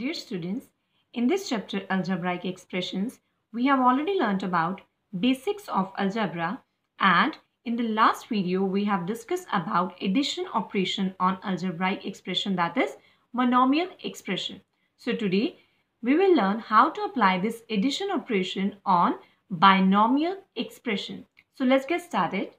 Dear students, in this chapter Algebraic Expressions, we have already learnt about basics of algebra, and in the last video we have discussed about addition operation on algebraic expression, that is monomial expression. So today we will learn how to apply this addition operation on binomial expression. So let's get started.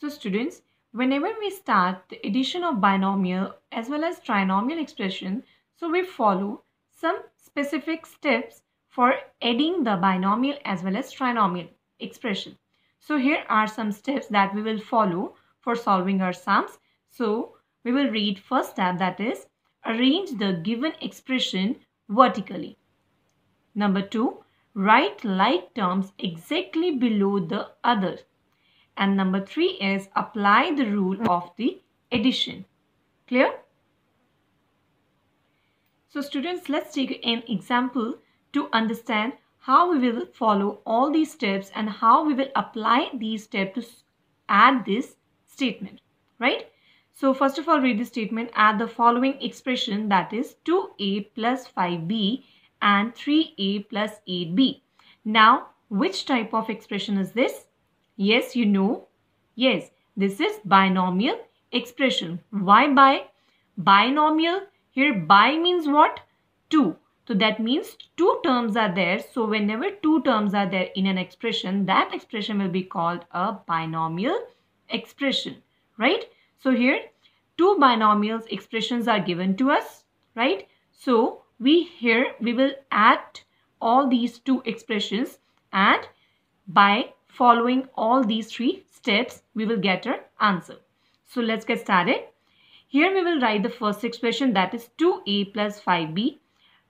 So students, whenever we start the addition of binomial as well as trinomial expression, so we follow some specific steps for adding the binomial as well as trinomial expression. So here are some steps that we will follow for solving our sums. So we will read first step, that is arrange the given expression vertically. Number 2, write like terms exactly below the others. And number 3 is apply the rule of the addition. Clear? So students, let's take an example to understand how we will follow all these steps and how we will apply these steps to add this statement, right? So first of all, read the statement. Add the following expression, that is 2a plus 5b and 3a plus 8b. Now, which type of expression is this? Yes, you know, yes, this is binomial expression. Why bi? Binomial, here bi means what? 2. So that means 2 terms are there. So whenever 2 terms are there in an expression, that expression will be called a binomial expression, right? So here 2 binomial expressions are given to us, right? So we will add all these 2 expressions, and by following all these 3 steps, we will get our answer. So let's get started. Here we will write the first expression, that is 2a plus 5b.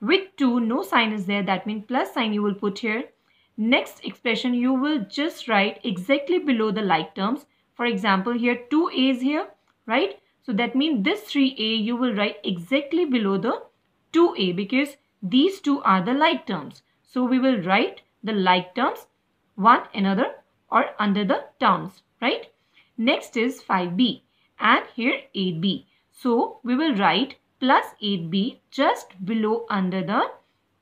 With 2, no sign is there, that means plus sign you will put here. Next expression, you will just write exactly below the like terms. For example, here 2a is here, right? So that means this 3a you will write exactly below the 2a, because these 2 are the like terms. So we will write the like terms one another or under the terms, right? Next is 5b and here 8b. So we will write plus 8b just below under the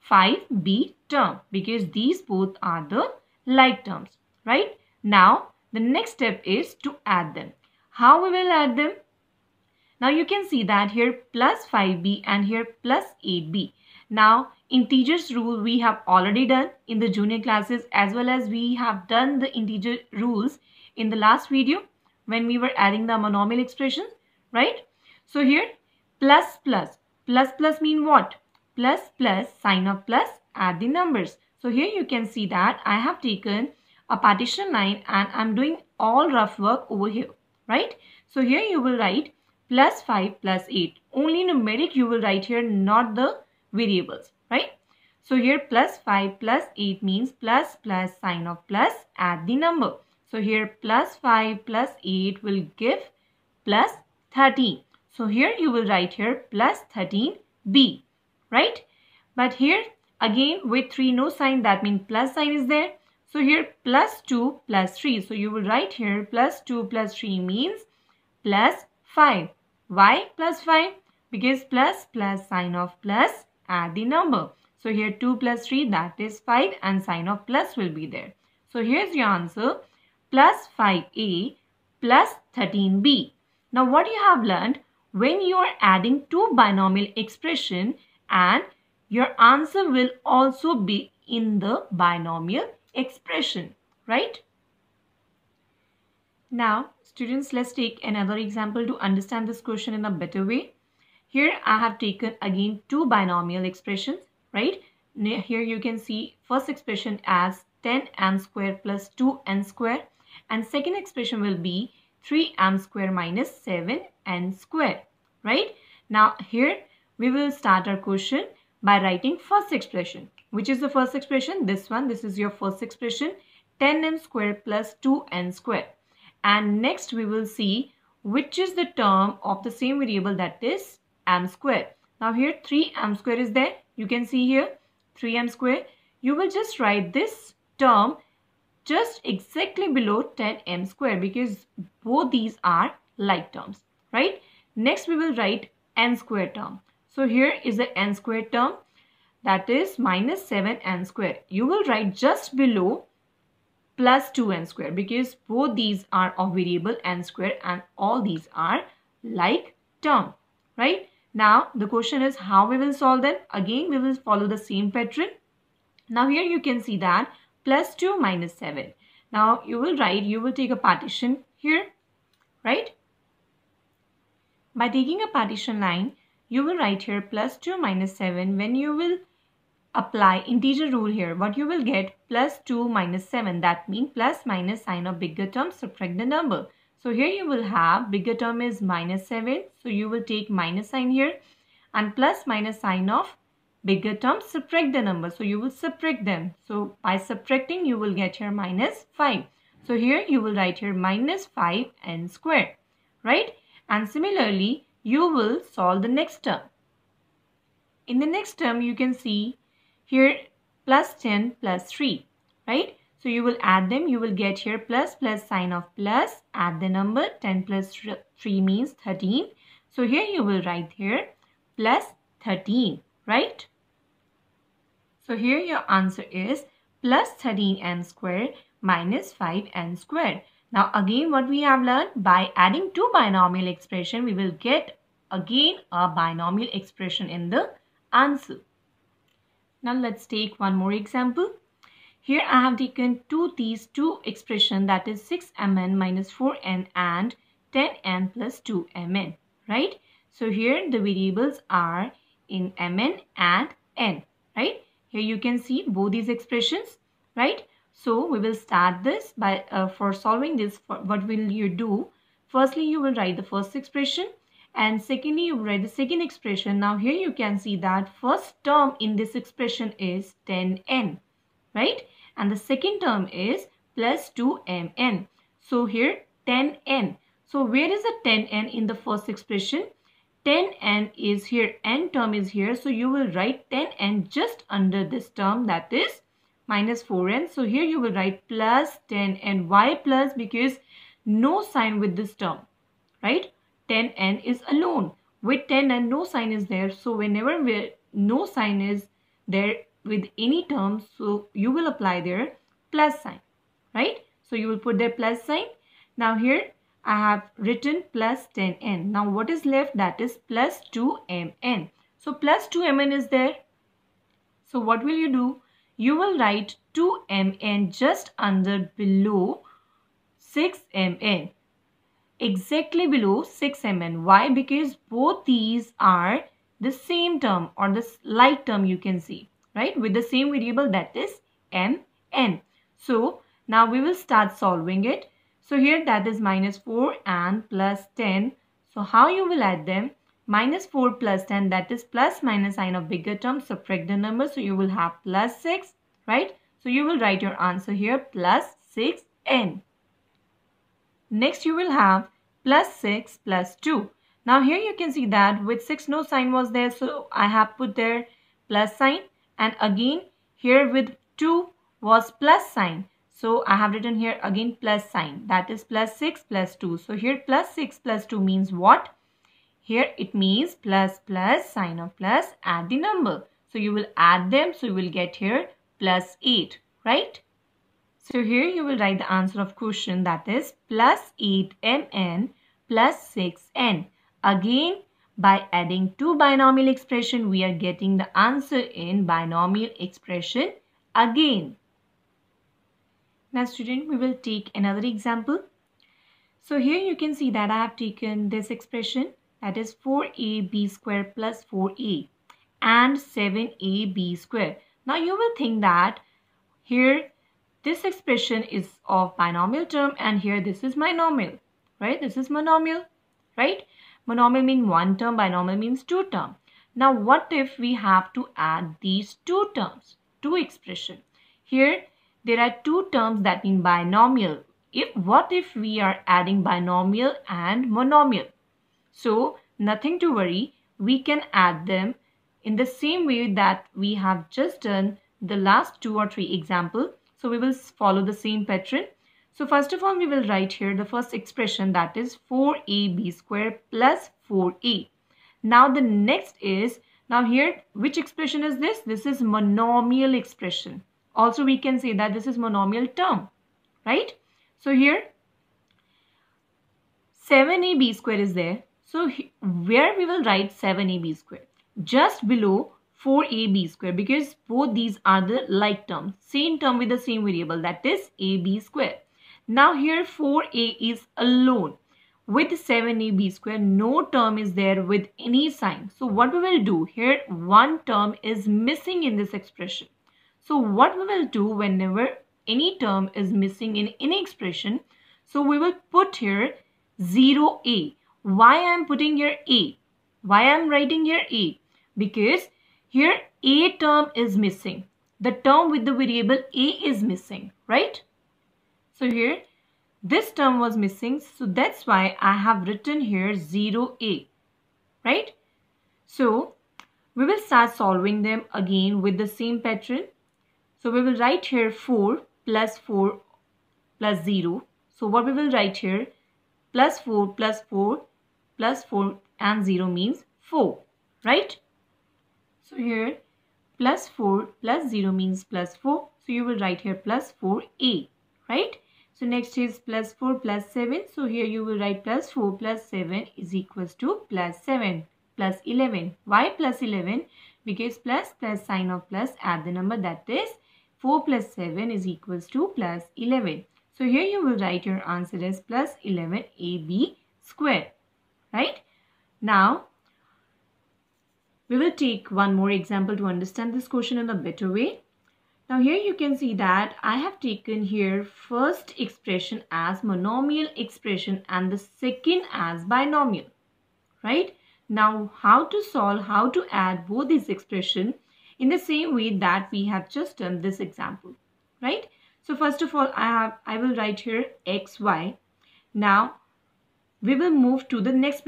5b term, because these both are the like terms, right? Now the next step is to add them. How we will add them? Now you can see that here plus 5b and here plus 8b. Now integers rule we have already done in the junior classes, as well as we have done the integer rules in the last video when we were adding the monomial expressions, right? So here plus plus, plus plus mean what? Plus plus, sign of plus, add the numbers. So here you can see that I have taken a partition line and I'm doing all rough work over here, right? So here you will write plus 5 plus 8. Only numeric you will write here, not the variables, right? So here plus 5 plus 8 means plus plus, sign of plus, add the number. So here plus 5 plus 8 will give plus 13. So here you will write here plus 13b, right? But here again with 3, no sign, that means plus sign is there. So here plus 2 plus 3. So you will write here plus 2 plus 3 means plus 5. Why plus 5? Because plus plus, sign of plus, add the number. So here 2 plus 3, that is 5, and sign of plus will be there. So here's your answer, plus 5a plus 13b. Now what you have learned, when you are adding 2 binomial expression, and your answer will also be in the binomial expression, right? Now students, let's take another example to understand this question in a better way. Here I have taken again 2 binomial expressions, right? Here you can see first expression as 10m square plus 2n square, and second expression will be 3m square minus 7n square, right? Now here we will start our question by writing first expression. Which is the first expression? This one. This is your first expression, 10m square plus 2n square. And next we will see which is the term of the same variable, that is m square. Now here 3m square is there. You can see here 3m square. You will just write this term just exactly below 10m square, because both these are like terms, right? Next we will write n square term. So here is the n squared term, that is minus 7n squared. You will write just below plus 2n squared because both these are of variable n squared and all these are like term, right? Now the question is how we will solve them. Again we will follow the same pattern. Now here you can see that plus 2 minus 7. Now you will take a partition here, right? By taking a partition line, you will write here plus 2 minus 7. When you will apply integer rule here, what you will get? Plus 2 minus 7. That means plus minus sign of bigger term, subtract the number. So here you will have bigger term is minus 7. So you will take minus sign here and plus minus sign of bigger term, subtract the number. So you will subtract them. So by subtracting, you will get here minus 5. So here you will write here minus 5n squared, right? And similarly, you will solve the next term. In the next term, you can see here plus 10 plus 3, right? So you will add them. You will get here plus sign of plus, add the number. 10 plus 3 means 13. So here you will write here plus 13, right? So here your answer is plus 13n squared minus 5n squared. Now again what we have learned, by adding two binomial expression, we will get again a binomial expression in the answer. Now let's take one more example. Here I have taken these two expression, that is 6mn minus 4n and 10n plus 2mn, right? So here the variables are in mn and n, right? Here you can see both these expressions, right? So we will start this by for solving this, what will you do? Firstly, you will write the first expression and secondly, you will write the second expression. Now here you can see that first term in this expression is 10n, right? And the second term is plus 2mn. So here 10n. So where is the 10n in the first expression? 10n is here, n term is here. So you will write 10n just under this term, that is minus 4n. So here you will write plus 10n. Why plus? Because no sign with this term, right? 10n is alone. With 10n, no sign is there. So whenever no sign is there with any term, so you will apply their plus sign, right? So you will put their plus sign. Now here I have written plus 10n. Now what is left? That is plus 2mn. So plus 2mn is there. So what will you do? You will write 2mn just under below 6mn. Exactly below 6mn. Why? Because both these are the same term or the like term, you can see, right? With the same variable, that is mn. So now we will start solving it. So here that is minus 4 and plus 10. So how you will add them? Minus 4 plus 10, that is plus minus sign of bigger term, subtract the number. So you will have plus 6, right? So you will write your answer here plus 6n. Next you will have plus 6 plus 2. Now here you can see that with 6 no sign was there. So I have put there plus sign, and again here with 2 was plus sign. So I have written here again plus sign, that is plus 6 plus 2. So here plus 6 plus 2 means what? Here it means plus sign of plus, add the number. So you will add them. So you will get here plus 8, right? So here you will write the answer of question, that is plus 8mn plus 6n. Again by adding two binomial expression, we are getting the answer in binomial expression again. Now student, we will take another example. So here you can see that I have taken this expression, that is 4ab square plus 4a and 7ab square. Now you will think that here this expression is of binomial term and here this is monomial, right? This is monomial, right? Monomial means one term, binomial means two term. Now what if we have to add these two terms, two expression? Here there are two terms that mean binomial. What if we are adding binomial and monomial? So nothing to worry, we can add them in the same way that we have just done the last two or three example. So we will follow the same pattern. So first of all, we will write here the first expression, that is 4ab square plus 4a. Now the next is, now here, which expression is this? This is monomial expression. Also, we can say that this is monomial term, right? So here, 7ab square is there. So where we will write 7ab square? Just below 4ab square, because both these are the like terms. Same term with the same variable, that is ab square. Now here 4a is alone. With 7ab square, no term is there with any sign. So what we will do here, one term is missing in this expression. So what we will do whenever any term is missing in any expression, so we will put here 0a. Why I am putting here a? Why I am writing here a? Because here a term is missing. The term with the variable a is missing, right? So here this term was missing, so that's why I have written here 0a, right? So we will start solving them again with the same pattern. So we will write here 4 plus 0. So what we will write here, plus 4 plus 4 plus 4 and 0 means 4, right? So here plus 4 plus 0 means plus 4. So you will write here plus 4a, right? So next is plus 4 plus 7. So here you will write plus 4 plus 7 is equals to plus 7 plus 11. Why plus 11? Because plus sign of plus add the number, that is 4 plus 7 is equals to plus 11. So here you will write your answer as plus 11ab square, right? Now we will take one more example to understand this question in a better way. Now here you can see that I have taken here first expression as monomial expression and the second as binomial, right? Now how to solve, how to add both these expressions in the same way that we have just done this example, right? So first of all, I will write here xy. Now we will move to the next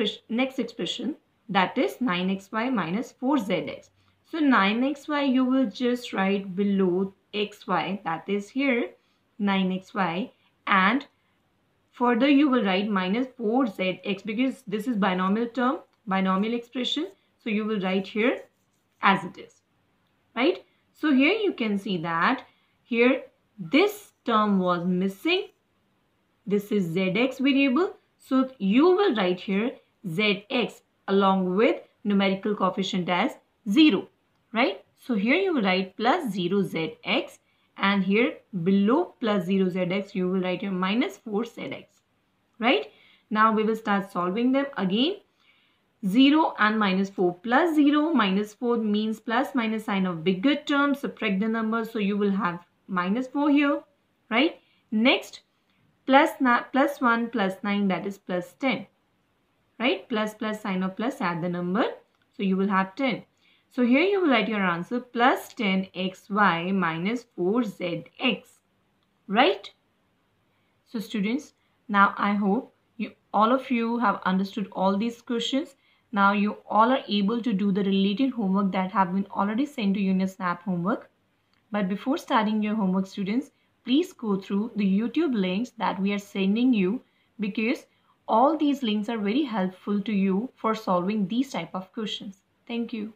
expression, that is 9xy minus 4zx. So 9xy you will just write below xy, that is here 9xy, and further you will write minus 4zx because this is binomial term, binomial expression. So you will write here as it is, right? So here you can see that here this term was missing. This is zx variable. So you will write here zx along with numerical coefficient as 0. Right? So here you will write plus 0zx, and here below plus 0zx you will write your minus 4zx. Right? Now we will start solving them again. 0 and minus 4 plus 0. Minus 4 means plus minus sign of bigger term. Subtract the number. So you will have minus 4 here. Right? Next plus 1 plus 9, that is plus 10. Right? Plus sign of plus add the number. So you will have 10. So here you will write your answer plus 10xy minus 4zx, right? So students, now I hope all of you have understood all these questions. Now you all are able to do the related homework that have been already sent to you in your Snap homework. But before starting your homework, students, please go through the YouTube links that we are sending you, because all these links are very helpful to you for solving these type of questions. Thank you.